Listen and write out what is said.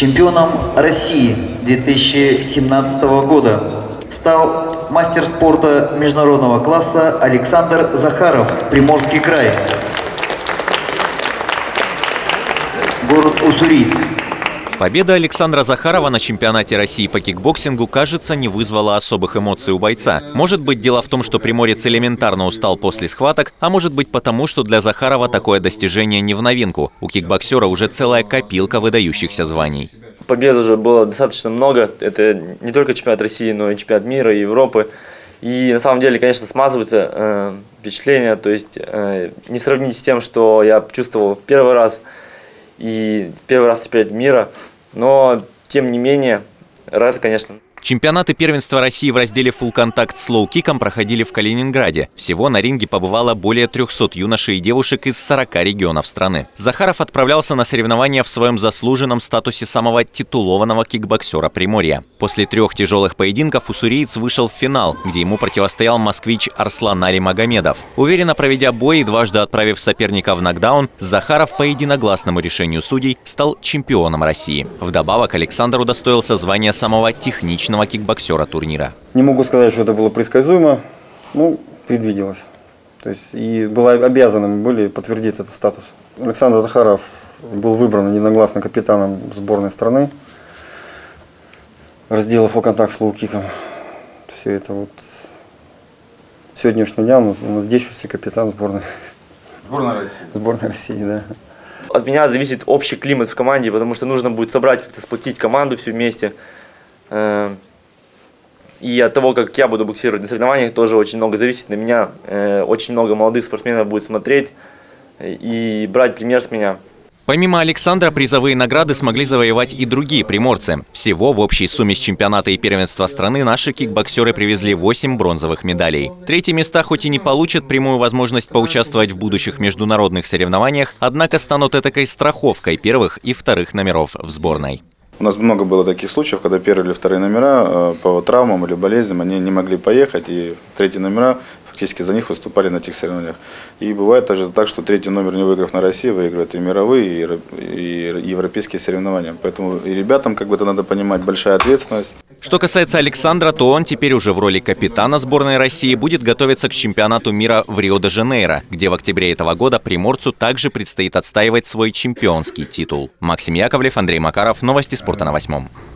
Чемпионом России 2017 года стал мастер спорта международного класса Александр Захаров, Приморский край, город Уссурийск. Победа Александра Захарова на чемпионате России по кикбоксингу, кажется, не вызвала особых эмоций у бойца. Может быть, дело в том, что приморец элементарно устал после схваток, а может быть потому, что для Захарова такое достижение не в новинку. У кикбоксера уже целая копилка выдающихся званий. Побед уже было достаточно много. Это не только чемпионат России, но и чемпионат мира, и Европы. И на самом деле, конечно, смазываются впечатления. То есть не сравнить с тем, что я чувствовал в первый раз. И первый раз чемпионат мира, но тем не менее рад, конечно. Чемпионаты первенства России в разделе «Фулл-контакт» с лоу-киком проходили в Калининграде. Всего на ринге побывало более 300 юношей и девушек из 40 регионов страны. Захаров отправлялся на соревнования в своем заслуженном статусе самого титулованного кикбоксера Приморья. После трех тяжелых поединков уссуриец вышел в финал, где ему противостоял москвич Арсланари Магомедов. Уверенно проведя бой и дважды отправив соперника в нокдаун, Захаров по единогласному решению судей стал чемпионом России. Вдобавок Александр удостоился звания самого техничного кикбоксера турнира. Не могу сказать, что это было предсказуемо, ну, предвиделось. То есть и было обязаны мы были подтвердить этот статус. Александр Захаров был выбран единогласно капитаном сборной страны, разделов о контакт с лоу-киком. Все это вот сегодняшнего дня у нас действующий капитан сборной. Сборной России. Сборной России, да. От меня зависит общий климат в команде, потому что нужно будет собрать, как-то сплотить команду всю вместе. И от того, как я буду боксировать на соревнованиях, тоже очень много зависит. На меня очень много молодых спортсменов будет смотреть и брать пример с меня. Помимо Александра, призовые награды смогли завоевать и другие приморцы. Всего в общей сумме с чемпионата и первенства страны наши кикбоксеры привезли 8 бронзовых медалей. Третьи места хоть и не получат прямую возможность поучаствовать в будущих международных соревнованиях, однако станут этакой страховкой первых и вторых номеров в сборной. У нас много было таких случаев, когда первые или вторые номера по травмам или болезням они не могли поехать, и третьи номера фактически за них выступали на этих соревнованиях. И бывает также так, что третий номер, не выиграв на России, выигрывает и мировые, и европейские соревнования. Поэтому и ребятам, как бы, это надо понимать, большая ответственность. Что касается Александра, то он теперь уже в роли капитана сборной России будет готовиться к чемпионату мира в Рио-де-Жанейро, где в октябре этого года приморцу также предстоит отстаивать свой чемпионский титул. Максим Яковлев, Андрей Макаров, новости спорта на 8.